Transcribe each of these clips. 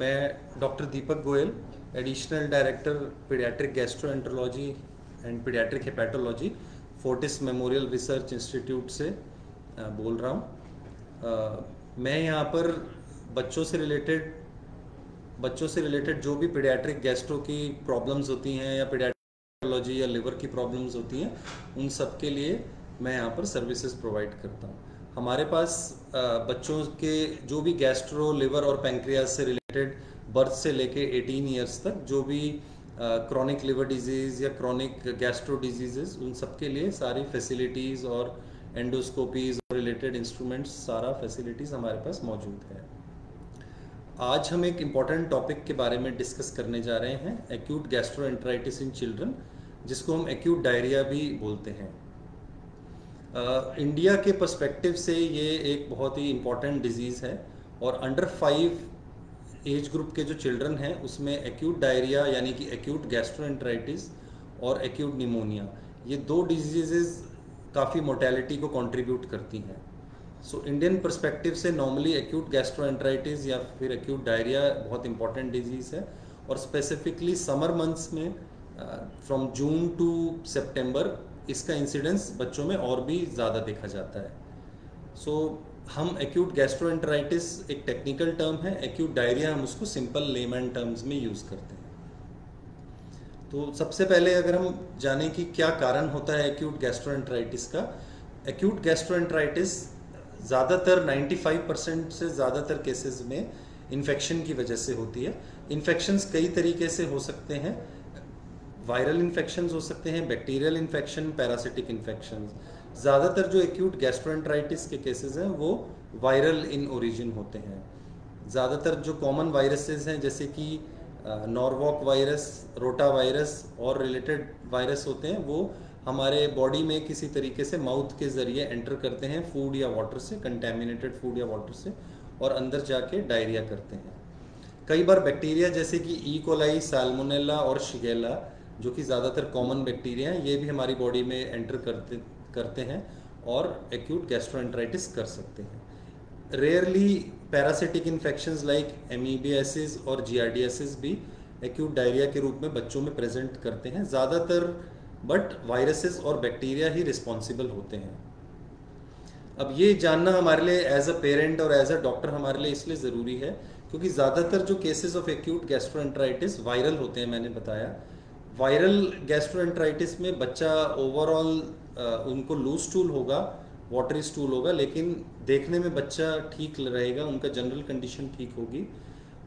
मैं doctor Deepak Goyal, additional director paediatric gastroenterology and paediatric hepatology, Fortis memorial research institute से बोल रहा हूँ। मैं यहाँ पर बच्चों से रिलेटेड जो भी पीडियाट्रिक गैस्ट्रो की प्रॉब्लम्स होती हैं या पीडियाट्रोलॉजी या लिवर की प्रॉब्लम्स होती हैं, उन सब के लिए मैं यहाँ पर सर्विसेज प्रोवाइड करता हूँ। हमारे पास बच्चों के जो भी गैस्ट्रो, लिवर और पैंक्रियास से रिलेटेड बर्थ से लेके 18 इयर्स तक जो भी क्रॉनिक लिवर डिजीज़ या क्रॉनिक गैस्ट्रो डिजीज़ेस, उन सब के लिए सारी फैसिलिटीज़ और एंडोस्कोपीज़ और रिलेटेड इंस्ट्रूमेंट्स, सारा फैसिलिटीज़ हमारे पास मौजूद है। आज हम एक इम्पॉर्टेंट टॉपिक के बारे में डिस्कस करने जा रहे हैं, एक्यूट गैस्ट्रोएंटराइटिस इन चिल्ड्रन, जिसको हम एक्यूट डायरिया भी बोलते हैं। इंडिया के पर्सपेक्टिव से ये एक बहुत ही इम्पॉर्टेंट डिजीज़ है और अंडर 5 एज ग्रुप के जो चिल्ड्रन हैं उसमें एक्यूट डायरिया यानी कि एक्यूट गैस्ट्रोएंटराइटिस और एक्यूट निमोनिया, ये दो डिजीज़ेस काफ़ी मोर्टेलिटी को कंट्रीब्यूट करती हैं। सो इंडियन पर्सपेक्टिव से नॉर्मली एक्यूट गैस्ट्रोएंटराइटिस या फिर एक्यूट डायरिया बहुत इंपॉर्टेंट डिजीज़ है और स्पेसिफिकली समर मंथ्स में फ्रॉम जून टू सेप्टेम्बर इसका इंसिडेंस बच्चों में और भी ज़्यादा देखा जाता है। हम एक्यूट गैस्ट्रोएंटराइटिस एक टेक्निकल टर्म है, एक्यूट डायरिया हम उसको सिंपल लेमैन टर्म्स में यूज़ करते हैं। तो सबसे पहले अगर हम जाने कि क्या कारण होता है एक्यूट गैस्ट्रोएंटराइटिस का। एक्यूट गैस्ट्रोएंटराइटिस ज़्यादातर 95% से ज़्यादातर केसेस में इन्फेक्शन की वजह से होती है। इन्फेक्शंस कई तरीके से हो सकते हैं, वायरल इन्फेक्शंस हो सकते हैं, बैक्टीरियल इन्फेक्शन, पैरासिटिक इन्फेक्शंस। ज़्यादातर जो एक्यूट गैस्ट्रोएंटराइटिस के केसेस हैं वो वायरल इन ओरिजिन होते हैं। ज़्यादातर जो कॉमन वायरसेस हैं जैसे कि नॉर्वॉक वायरस, रोटा वायरस और रिलेटेड वायरस होते हैं, वो हमारे बॉडी में किसी तरीके से माउथ के ज़रिए एंटर करते हैं फूड या वाटर से, कंटेमिनेटेड फूड या वाटर से, और अंदर जाके डायरिया करते हैं। कई बार बैक्टीरिया जैसे कि ईकोलाई, सालमोनेला और शिगेला, जो कि ज़्यादातर कॉमन बैक्टीरिया हैं, ये भी हमारी बॉडी में एंटर करते हैं और एक्यूट गैस्ट्रोएंटराइटिस कर सकते हैं। Rarely parasitic infections like amoebiasis और जीआरडीएसिस भी एक्यूट डायरिया के रूप में बच्चों में प्रेजेंट करते हैं ज़्यादातर, बट वायरसेस और बैक्टीरिया ही रिस्पॉन्सिबल होते हैं। अब ये जानना हमारे लिए एज अ पेरेंट और एज अ डॉक्टर हमारे लिए इसलिए ज़रूरी है क्योंकि ज़्यादातर जो cases of acute gastroenteritis viral होते हैं। मैंने बताया वायरल गैस्ट्रोएंटराइटिस में बच्चा ओवरऑल उनको लूज स्टूल होगा, वाटरी स्टूल होगा, लेकिन देखने में बच्चा ठीक रहेगा, उनका जनरल कंडीशन ठीक होगी,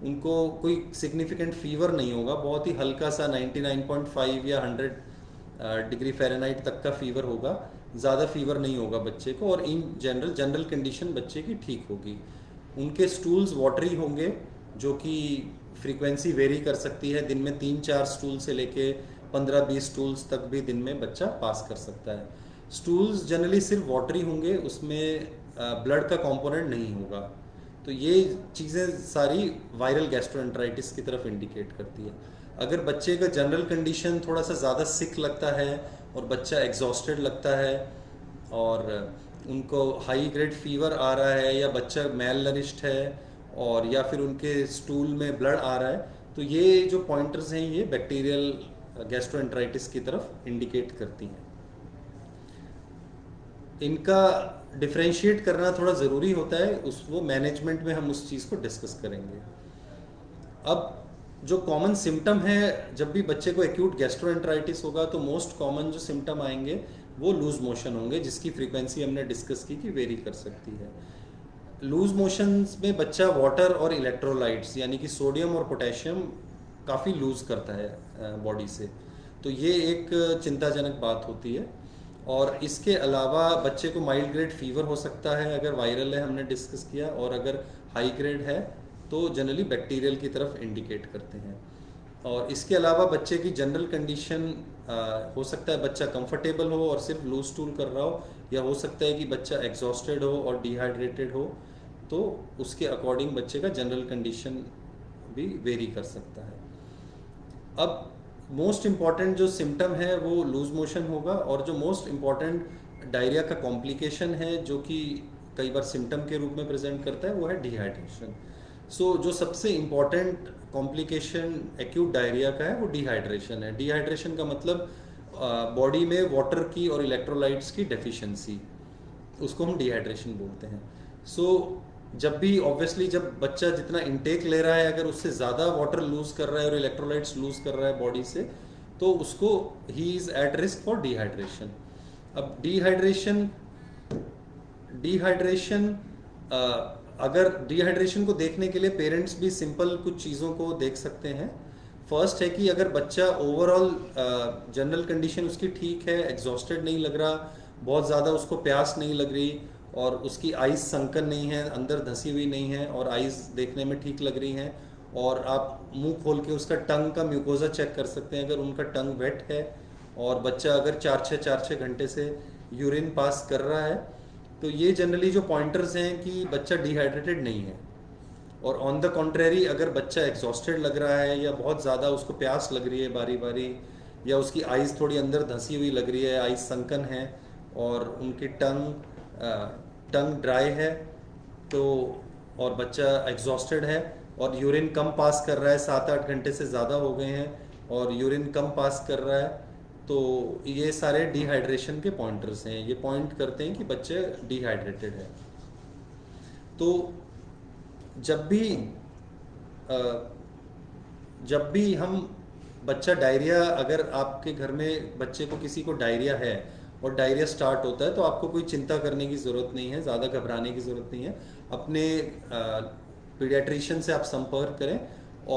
उनको कोई सिग्निफिकेंट फीवर नहीं होगा, बहुत ही हल्का सा 99.5 या 100 डिग्री फ़ारेनहाइट तक का फीवर होगा, ज़्यादा फीवर नहीं होगा बच्चे को और इन जनरल कंडीशन बच्चे की ठीक होगी। उनके स्टूल्स वाटरी होंगे जो कि फ्रीक्वेंसी वेरी कर सकती है, दिन में 3-4 स्टूल से लेके 15-20 स्टूल्स तक भी दिन में बच्चा पास कर सकता है। स्टूल्स जनरली सिर्फ वाटरी होंगे, उसमें ब्लड का कंपोनेंट नहीं होगा। तो ये चीज़ें सारी वायरल गैस्ट्रोएंटराइटिस की तरफ इंडिकेट करती है। अगर बच्चे का जनरल कंडीशन थोड़ा सा ज़्यादा सिक लगता है और बच्चा एग्जॉस्टेड लगता है और उनको हाई ग्रेड फीवर आ रहा है या बच्चा मेल नरिश्ड है और या फिर उनके स्टूल में ब्लड आ रहा है, तो ये जो पॉइंटर्स हैं ये बैक्टीरियल गैस्ट्रोएंटराइटिस की तरफ इंडिकेट करती हैं। इनका डिफ्रेंशिएट करना थोड़ा ज़रूरी होता है, वो मैनेजमेंट में हम उस चीज़ को डिस्कस करेंगे। अब जो कॉमन सिम्टम है, जब भी बच्चे को एक्यूट गैस्ट्रोएंटराइटिस होगा तो मोस्ट कॉमन जो सिम्टम आएंगे वो लूज मोशन होंगे, जिसकी फ्रीक्वेंसी हमने डिस्कस की कि वेरी कर सकती है। लूज मोशंस में बच्चा वाटर और इलेक्ट्रोलाइट्स यानी कि सोडियम और पोटेशियम काफ़ी लूज़ करता है बॉडी से, तो ये एक चिंताजनक बात होती है। और इसके अलावा बच्चे को माइल्ड ग्रेड फीवर हो सकता है अगर वायरल है, हमने डिस्कस किया, और अगर हाई ग्रेड है तो जनरली बैक्टीरियल की तरफ इंडिकेट करते हैं। और इसके अलावा बच्चे की जनरल कंडीशन हो सकता है बच्चा कंफर्टेबल हो और सिर्फ लूज स्टूल कर रहा हो, या हो सकता है कि बच्चा एग्जॉस्टेड हो और डिहाइड्रेटेड हो, तो उसके अकॉर्डिंग बच्चे का जनरल कंडीशन भी वेरी कर सकता है। अब मोस्ट इम्पॉर्टेंट जो सिम्टम है वो लूज मोशन होगा और जो मोस्ट इम्पॉर्टेंट डायरिया का कॉम्प्लिकेशन है जो कि कई बार सिम्टम के रूप में प्रेजेंट करता है वो है डिहाइड्रेशन। सो जो सबसे इम्पॉर्टेंट कॉम्प्लिकेशन एक्यूट डायरिया का है वो डिहाइड्रेशन है। डिहाइड्रेशन का मतलब बॉडी में वाटर की और इलेक्ट्रोलाइट्स की डेफिशिएंसी, उसको हम डिहाइड्रेशन बोलते हैं। सो जब भी ऑब्वियसली जब बच्चा जितना इंटेक ले रहा है अगर उससे ज़्यादा वाटर लूज़ कर रहा है और इलेक्ट्रोलाइट्स लूज़ कर रहा है बॉडी से तो उसको ही is at risk for dehydration. अब डिहाइड्रेशन अगर डिहाइड्रेशन को देखने के लिए पेरेंट्स भी सिंपल कुछ चीज़ों को देख सकते हैं। फर्स्ट है कि अगर बच्चा ओवरऑल जनरल कंडीशन उसकी ठीक है, एग्जॉस्टेड नहीं लग रहा, बहुत ज़्यादा उसको प्यास नहीं लग रही और उसकी आइज़ संकन नहीं है, अंदर धंसी हुई नहीं है और आइज़ देखने में ठीक लग रही हैं, और आप मुंह खोल के उसका टंग का म्यूकोज़ा चेक कर सकते हैं। अगर उनका टंग वेट है और बच्चा अगर चार छः घंटे से यूरिन पास कर रहा है तो ये जनरली जो पॉइंटर्स हैं कि बच्चा डिहाइड्रेटेड नहीं है। और ऑन द कॉन्ट्रेरी अगर बच्चा एग्जॉस्टेड लग रहा है या बहुत ज़्यादा उसको प्यास लग रही है बारी बारी, या उसकी आइज़ थोड़ी अंदर धंसी हुई लग रही है, आइज़ संकन है और उनकी टंग ड्राई है तो, और बच्चा एग्जॉस्टेड है और यूरिन कम पास कर रहा है, 7-8 घंटे से ज़्यादा हो गए हैं और यूरिन कम पास कर रहा है, तो ये सारे डिहाइड्रेशन के पॉइंटर्स हैं। ये पॉइंट करते हैं कि बच्चे डिहाइड्रेटेड है। तो जब भी हम बच्चा डायरिया, अगर आपके घर में बच्चे को किसी को डायरिया है और डायरिया स्टार्ट होता है तो आपको कोई चिंता करने की ज़रूरत नहीं है, ज़्यादा घबराने की ज़रूरत नहीं है। अपने पीडियाट्रिशियन से आप संपर्क करें।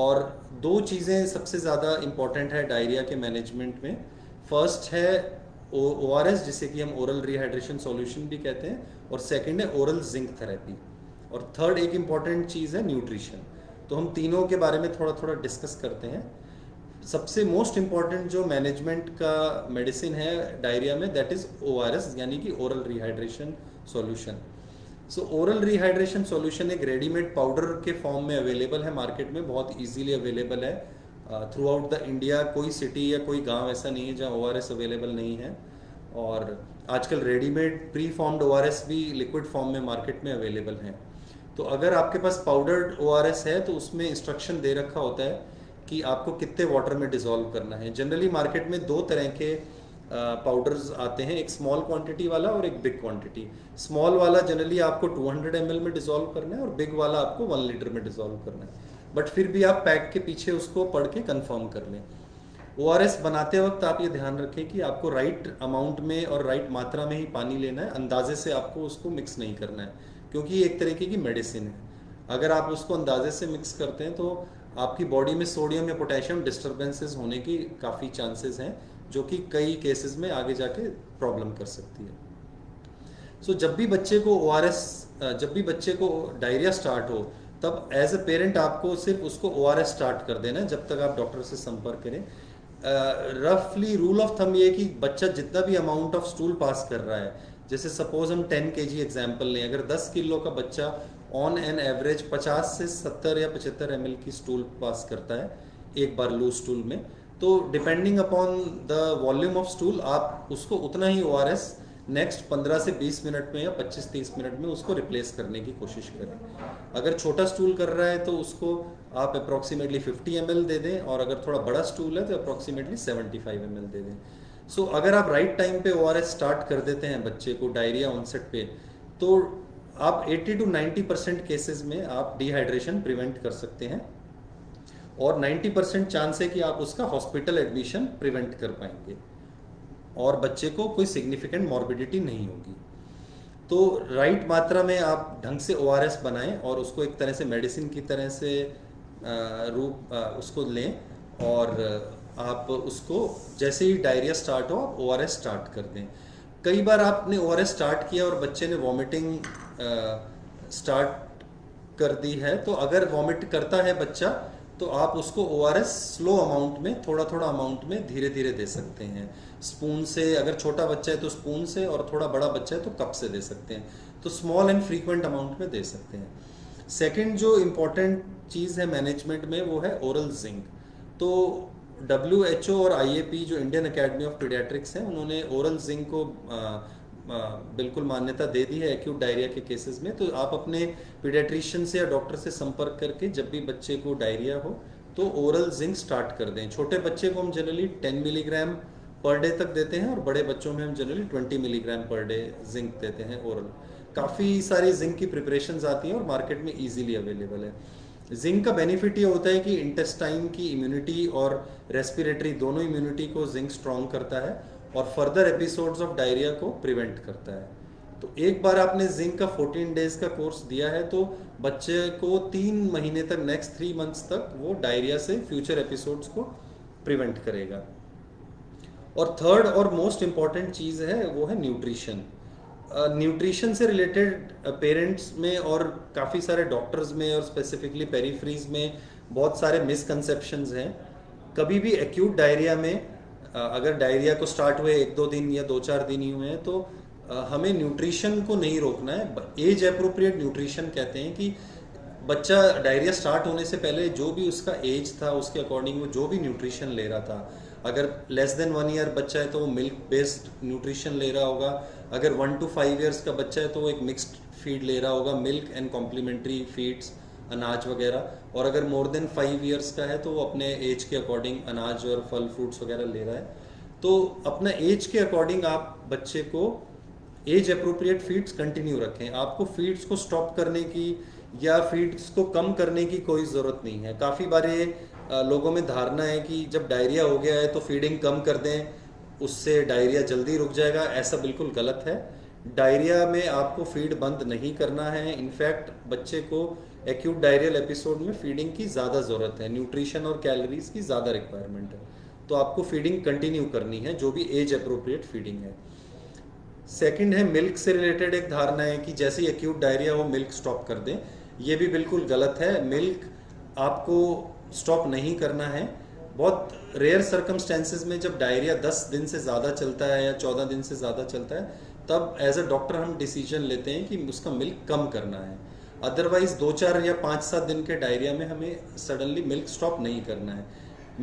और दो चीज़ें सबसे ज़्यादा इम्पॉर्टेंट है डायरिया के मैनेजमेंट में। फर्स्ट है ORS जिसे कि हम ओरल रिहाइड्रेशन सॉल्यूशन भी कहते हैं, और सेकंड है ओरल जिंक थेरेपी, और थर्ड एक इम्पॉर्टेंट चीज़ है न्यूट्रिशन। तो हम तीनों के बारे में थोड़ा थोड़ा डिस्कस करते हैं। सबसे मोस्ट इम्पॉर्टेंट जो मैनेजमेंट का मेडिसिन है डायरिया में, दैट इज़ ORS यानी कि oral rehydration solution. So oral rehydration solution एक रेडीमेड पाउडर के फॉर्म में अवेलेबल है, मार्केट में बहुत इजीली अवेलेबल है। थ्रू आउट द इंडिया कोई सिटी या कोई गांव ऐसा नहीं है जहां ORS अवेलेबल नहीं है, और आजकल रेडीमेड प्री फॉर्म्ड ORS भी लिक्विड फॉर्म में मार्केट में अवेलेबल हैं। तो अगर आपके पास पाउडर्ड ORS है तो उसमें इंस्ट्रक्शन दे रखा होता है कि आपको कितने वाटर में डिज़ोल्व करना है। जनरली मार्केट में दो तरह के पाउडर्स आते हैं, एक स्मॉल क्वांटिटी वाला और एक बिग क्वांटिटी। स्मॉल वाला जनरली आपको 200 ml में डिज़ोल्व करना है और बिग वाला आपको 1 लीटर में डिज़ोल्व करना है, बट फिर भी आप पैक के पीछे उसको पढ़ के कंफर्म कर लें। ORS बनाते वक्त आप ये ध्यान रखें कि आपको राइट अमाउंट में और राइट मात्रा में ही पानी लेना है, अंदाजे से आपको उसको मिक्स नहीं करना है, क्योंकि ये एक तरीके की मेडिसिन है। अगर आप उसको अंदाजे से मिक्स करते हैं तो आपकी बॉडी में सोडियम या पोटेशियम डिस्टर्बेंसेस होने की काफ़ी चांसेस हैं, जो कि कई केसेस में आगे जाके प्रॉब्लम कर सकती है। सो जब भी बच्चे को डायरिया स्टार्ट हो तब एज ए पेरेंट आपको सिर्फ उसको ORS स्टार्ट कर देना है जब तक आप डॉक्टर से संपर्क करें। रफली रूल ऑफ थम ये कि बच्चा जितना भी अमाउंट ऑफ स्टूल पास कर रहा है, जैसे सपोज हम 10 kg एग्जाम्पल लें, अगर 10 किलो का बच्चा ऑन एन एवरेज 50 से 70 या 75 ml की स्टूल पास करता है एक बार लूज स्टूल में, तो depending upon the volume of stool आप उसको उतना ही ORS नेक्स्ट 15 से 20 मिनट में या 25-30 मिनट में उसको रिप्लेस करने की कोशिश करें। अगर छोटा स्टूल कर रहा है तो उसको आप अप्रॉक्सीमेटली 50 ml दे दें, और अगर थोड़ा बड़ा स्टूल है तो अप्रॉक्सीमेटली 75 ml दे दें। सो अगर आप राइट टाइम पे ORS स्टार्ट कर देते हैं बच्चे को डायरिया ऑनसेट पे, तो आप 80-90% केसेस में आप डिहाइड्रेशन प्रिवेंट कर सकते हैं, और 90% चांस है कि आप उसका हॉस्पिटल एडमिशन प्रिवेंट कर पाएंगे और बच्चे को कोई सिग्निफिकेंट मॉर्बिडिटी नहीं होगी। तो राइट मात्रा में आप ढंग से ORS बनाएं और उसको एक तरह से मेडिसिन की तरह से उसको लें, और आप उसको जैसे ही डायरिया स्टार्ट हो आप ORS स्टार्ट कर दें। कई बार आपने ORS स्टार्ट किया और बच्चे ने वॉमिटिंग स्टार्ट कर दी है, तो अगर वॉमिट करता है बच्चा तो आप उसको ORS स्लो अमाउंट में, थोड़ा थोड़ा अमाउंट में धीरे धीरे दे सकते हैं। स्पून से, अगर छोटा बच्चा है तो स्पून से, और थोड़ा बड़ा बच्चा है तो कप से दे सकते हैं। तो स्मॉल एंड फ्रीक्वेंट अमाउंट में दे सकते हैं। सेकंड जो इम्पोर्टेंट चीज़ है मैनेजमेंट में वो है ओरल जिंक। तो WHO और IAP जो इंडियन अकेडमी ऑफ पीडियाट्रिक्स हैं, उन्होंने ओरल जिंक को बिल्कुल मान्यता दे दी है एक्यूट डायरिया के केसेस में। तो आप अपने पीडियाट्रिशियन से या डॉक्टर से संपर्क करके जब भी बच्चे को डायरिया हो तो ओरल जिंक स्टार्ट कर दें। छोटे बच्चे को हम जनरली 10 मिलीग्राम पर डे तक देते हैं और बड़े बच्चों में हम जनरली 20 मिलीग्राम पर डे जिंक देते हैं ओरल। काफ़ी सारी जिंक की प्रिपरेशंस आती हैं और मार्केट में ईजिली अवेलेबल है। जिंक का बेनिफिट ये होता है कि इंटेस्टाइन की इम्यूनिटी और रेस्पिरेटरी दोनों इम्यूनिटी को जिंक स्ट्रॉन्ग करता है और फर्दर एपिसोड्स ऑफ डायरिया को प्रिवेंट करता है। तो एक बार आपने जिंक का 14 डेज का कोर्स दिया है तो बच्चे को 3 महीने तक, नेक्स्ट 3 मंथ्स तक वो डायरिया से फ्यूचर एपिसोड्स को प्रिवेंट करेगा। और थर्ड और मोस्ट इम्पॉर्टेंट चीज़ है वो है न्यूट्रिशन। न्यूट्रिशन से रिलेटेड पेरेंट्स में और काफ़ी सारे डॉक्टर्स में और स्पेसिफिकली पेरीफ्रीज में बहुत सारे मिसकंसेप्शंस हैं। कभी भी एक्यूट डायरिया में अगर डायरिया को स्टार्ट हुए 1-2 दिन या 2-4 दिन ही हुए हैं तो हमें न्यूट्रिशन को नहीं रोकना है। एज एप्रोप्रिएट न्यूट्रिशन कहते हैं कि बच्चा डायरिया स्टार्ट होने से पहले जो भी उसका एज था उसके अकॉर्डिंग वो जो भी न्यूट्रिशन ले रहा था, अगर लेस देन 1 ईयर बच्चा है तो वो मिल्क बेस्ड न्यूट्रिशन ले रहा होगा, अगर 1 to 5 ईयर्स का बच्चा है तो वो एक मिक्स्ड फीड ले रहा होगा, मिल्क एंड कॉम्प्लीमेंट्री फीड्स, अनाज वगैरह, और अगर मोर देन 5 ईयर्स का है तो वो अपने एज के अकॉर्डिंग अनाज और फल फ्रूट्स वगैरह ले रहा है। तो अपना एज के अकॉर्डिंग आप बच्चे को एज अप्रोप्रिएट फीड्स कंटिन्यू रखें। आपको फीड्स को स्टॉप करने की या फीड्स को कम करने की कोई ज़रूरत नहीं है। काफ़ी बारे लोगों में धारणा है कि जब डायरिया हो गया है तो फीडिंग कम कर दें, उससे डायरिया जल्दी रुक जाएगा। ऐसा बिल्कुल गलत है। डायरिया में आपको फीड बंद नहीं करना है। इनफैक्ट बच्चे को एक्यूट डायरियल एपिसोड में फीडिंग की ज़्यादा ज़रूरत है, न्यूट्रिशन और कैलोरीज की ज़्यादा रिक्वायरमेंट है। तो आपको फीडिंग कंटिन्यू करनी है जो भी एज अप्रोप्रिएट फीडिंग है। सेकंड है मिल्क से रिलेटेड एक धारणा है कि जैसे ही एक्यूट डायरिया हो मिल्क स्टॉप कर दें। ये भी बिल्कुल गलत है। मिल्क आपको स्टॉप नहीं करना है। बहुत रेयर सर्कमस्टेंसेस में जब डायरिया 10 दिन से ज़्यादा चलता है या 14 दिन से ज़्यादा चलता है तब एज अ डॉक्टर हम डिसीजन लेते हैं कि उसका मिल्क कम करना है। अदरवाइज़ 2-4 या 5-7 दिन के डायरिया में हमें सडनली मिल्क स्टॉप नहीं करना है।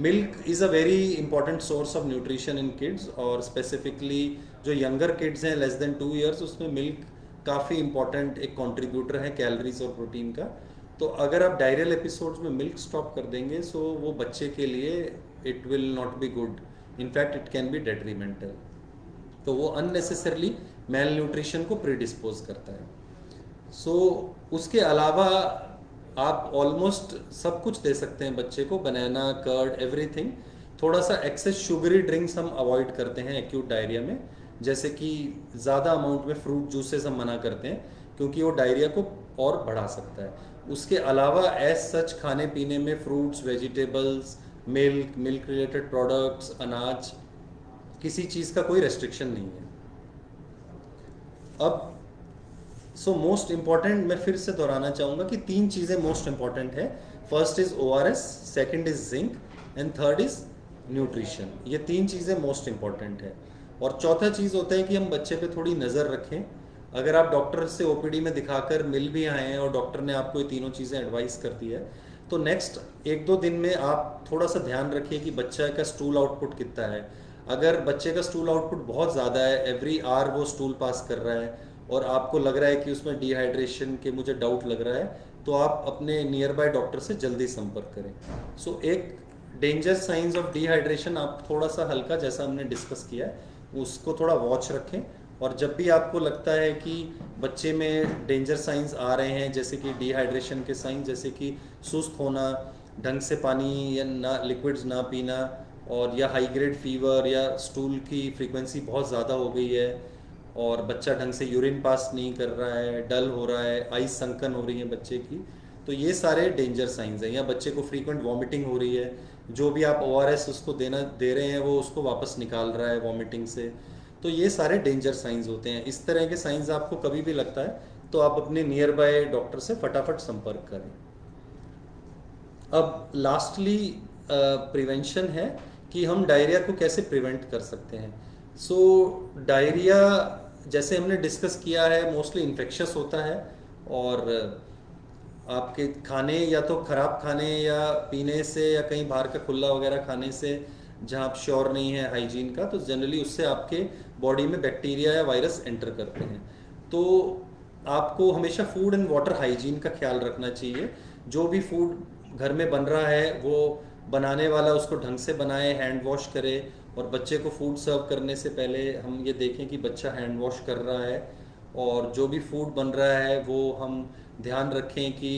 Milk is a very important source of nutrition in kids और स्पेसिफिकली जो यंगर किड्स हैं लेस देन 2 ईयर्स उसमें मिल्क काफ़ी इंपॉर्टेंट एक कंट्रीब्यूटर है कैलोरीज और प्रोटीन का। तो अगर आप डायरियल एपिसोड्स में मिल्क स्टॉप कर देंगे सो वो बच्चे के लिए it will not be good, in fact it can be detrimental. तो वो अननेसेसरली मेल न्यूट्रिशन को प्रीडिस्पोज करता है। सो उसके अलावा आप ऑलमोस्ट सब कुछ दे सकते हैं बच्चे को, बनाना, कर्ड, एवरीथिंग। थोड़ा सा एक्सेस शुगरी ड्रिंक्स हम अवॉइड करते हैं एक्यूट डायरिया में, जैसे कि ज़्यादा अमाउंट में फ्रूट जूसेस हम मना करते हैं क्योंकि वो डायरिया को और बढ़ा सकता है। उसके अलावा एज सच खाने पीने में fruits, vegetables, milk, milk related products, अनाज, किसी चीज़ का कोई रेस्ट्रिक्शन नहीं है। अब मोस्ट इम्पॉर्टेंट मैं फिर से दोहराना चाहूँगा कि 3 चीज़ें मोस्ट इम्पॉर्टेंट है। First is ORS, second is zinc and third is nutrition. ये 3 चीज़ें मोस्ट इम्पॉर्टेंट है। और चौथा चीज़ होता है कि हम बच्चे पे थोड़ी नज़र रखें। अगर आप डॉक्टर से OPD में दिखाकर मिल भी आए हैं और डॉक्टर ने आपको ये तीनों चीज़ें एडवाइस कर दी है तो नेक्स्ट 1-2 दिन में आप थोड़ा सा ध्यान रखिए कि बच्चा का स्टूल आउटपुट कितना है। अगर बच्चे का स्टूल आउटपुट बहुत ज़्यादा है, एवरी आवर वो स्टूल पास कर रहा है और आपको लग रहा है कि उसमें डिहाइड्रेशन के मुझे डाउट लग रहा है तो आप अपने नियर बाय डॉक्टर से जल्दी संपर्क करें। एक डेंजर साइंस ऑफ डिहाइड्रेशन आप थोड़ा सा हल्का, जैसा हमने डिस्कस किया है, उसको थोड़ा वॉच रखें। और जब भी आपको लगता है कि बच्चे में डेंजर साइंस आ रहे हैं जैसे कि डिहाइड्रेशन के साइंस, जैसे कि सुस्त होना, ढंग से पानी या ना लिक्विड्स ना पीना, और या हाई ग्रेड फीवर या स्टूल की फ्रीक्वेंसी बहुत ज़्यादा हो गई है और बच्चा ढंग से यूरिन पास नहीं कर रहा है, डल हो रहा है, आई संकन हो रही है बच्चे की, तो ये सारे डेंजर साइंस हैं। या बच्चे को फ्रीक्वेंट वॉमिटिंग हो रही है, जो भी आप ORS उसको दे रहे हैं वो उसको वापस निकाल रहा है वॉमिटिंग से, तो ये सारे डेंजर साइंस होते हैं। इस तरह के साइंस आपको कभी भी लगता है तो आप अपने नियर बाय डॉक्टर से फटाफट संपर्क करें। अब लास्टली प्रिवेंशन है कि हम डायरिया को कैसे प्रिवेंट कर सकते हैं। डायरिया जैसे हमने डिस्कस किया है मोस्टली इन्फेक्शस होता है और आपके खाने या तो ख़राब खाने या पीने से या कहीं बाहर का खुला वगैरह खाने से जहाँ आप श्योर नहीं है हाइजीन का, तो जनरली उससे आपके बॉडी में बैक्टीरिया या वायरस एंटर करते हैं। तो आपको हमेशा फूड एंड वाटर हाइजीन का ख्याल रखना चाहिए। जो भी फूड घर में बन रहा है वो बनाने वाला उसको ढंग से बनाए, हैंड वॉश करे, और बच्चे को फूड सर्व करने से पहले हम ये देखें कि बच्चा हैंड वॉश कर रहा है। और जो भी फूड बन रहा है वो हम ध्यान रखें कि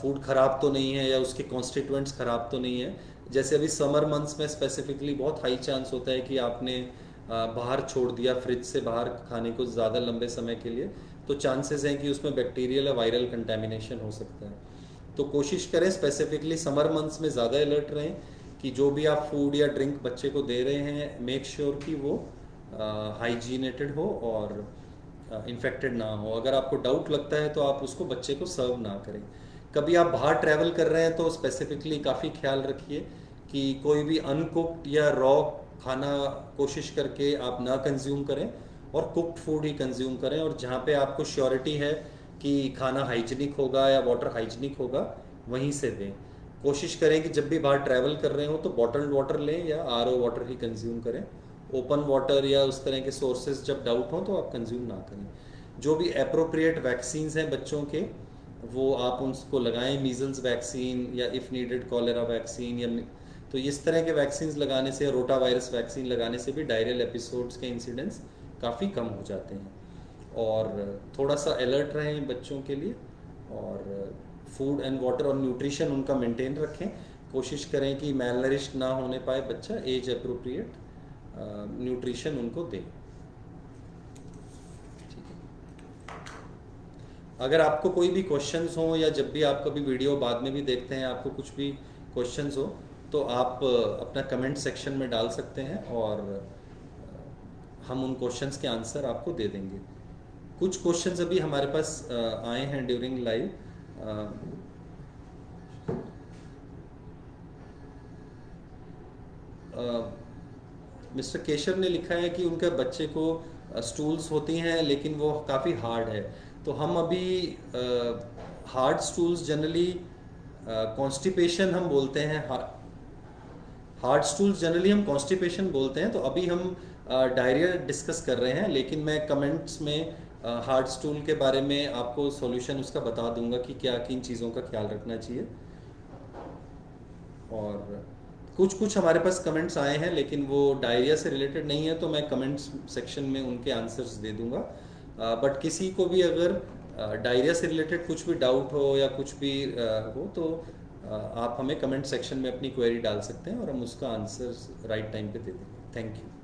फूड ख़राब तो नहीं है या उसके कॉन्स्टिट्यूएंट्स ख़राब तो नहीं है। जैसे अभी समर मंथ्स में स्पेसिफिकली बहुत हाई चांस होता है कि आपने बाहर छोड़ दिया फ्रिज से बाहर खाने को ज़्यादा लंबे समय के लिए, तो चांसेस हैं कि उसमें बैक्टीरियल या वायरल कंटेमिनेशन हो सकता है। तो कोशिश करें स्पेसिफिकली समर मंथ्स में ज़्यादा अलर्ट रहें कि जो भी आप फूड या ड्रिंक बच्चे को दे रहे हैं मेक श्योर कि वो हाइजीनेटेड हो और इन्फेक्टेड ना हो। अगर आपको डाउट लगता है तो आप उसको बच्चे को सर्व ना करें। कभी आप बाहर ट्रैवल कर रहे हैं तो स्पेसिफिकली काफ़ी ख्याल रखिए कि कोई भी अनकुक्ड या रॉ खाना कोशिश करके आप ना कंज्यूम करें और कुक्ड फूड ही कंज्यूम करें। और जहाँ पे आपको श्योरिटी है कि खाना हाइजीनिक होगा या वाटर हाइजीनिक होगा वहीं से दें। कोशिश करें कि जब भी बाहर ट्रैवल कर रहे हो तो बॉटल्ड वाटर लें या RO वाटर ही कंज्यूम करें। ओपन वाटर या उस तरह के सोर्सेज जब डाउट हों तो आप कंज्यूम ना करें। जो भी एप्रोप्रिएट वैक्सीन्स हैं बच्चों के वो आप उनको लगाएं, मीजल्स वैक्सीन या इफ़ नीडेड कॉलेरा वैक्सीन, या तो इस तरह के वैक्सीन्स लगाने से, रोटा वायरस वैक्सीन लगाने से भी डायरियल एपिसोड्स के इंसिडेंट्स काफ़ी कम हो जाते हैं। और थोड़ा सा अलर्ट रहें बच्चों के लिए, और फूड एंड वाटर और न्यूट्रिशन उनका मेंटेन रखें। कोशिश करें कि मैलनरिश्ड ना होने पाए बच्चा, एज अप्रोप्रिएट न्यूट्रिशन उनको दें। अगर आपको कोई भी क्वेश्चंस हो या जब भी आप कभी वीडियो बाद में भी देखते हैं आपको कुछ भी क्वेश्चंस हो तो आप अपना कमेंट सेक्शन में डाल सकते हैं और हम उन क्वेश्चंस के आंसर आपको दे देंगे। कुछ क्वेश्चंस अभी हमारे पास आए हैं ड्यूरिंग लाइव। मिस्टर केशव ने लिखा है कि उनके बच्चे को स्टूल्स होती हैं लेकिन वो काफ़ी हार्ड है, तो हम अभी हार्ड स्टूल्स जनरली कॉन्स्टिपेशन हम बोलते हैं, हार्ड स्टूल्स जनरली हम कॉन्स्टिपेशन बोलते हैं। तो अभी हम डायरिया डिस्कस कर रहे हैं, लेकिन मैं कमेंट्स में हार्ड स्टूल के बारे में आपको सॉल्यूशन उसका बता दूंगा कि क्या किन चीज़ों का ख्याल रखना चाहिए। और कुछ कुछ हमारे पास कमेंट्स आए हैं लेकिन वो डायरिया से रिलेटेड नहीं है, तो मैं कमेंट्स सेक्शन में उनके आंसर्स दे दूंगा। बट किसी को भी अगर डायरिया से रिलेटेड कुछ भी डाउट हो या कुछ भी हो तो आप हमें कमेंट सेक्शन में अपनी क्वेरी डाल सकते हैं और हम उसका आंसर राइट टाइम पे दे देंगे। Thank you.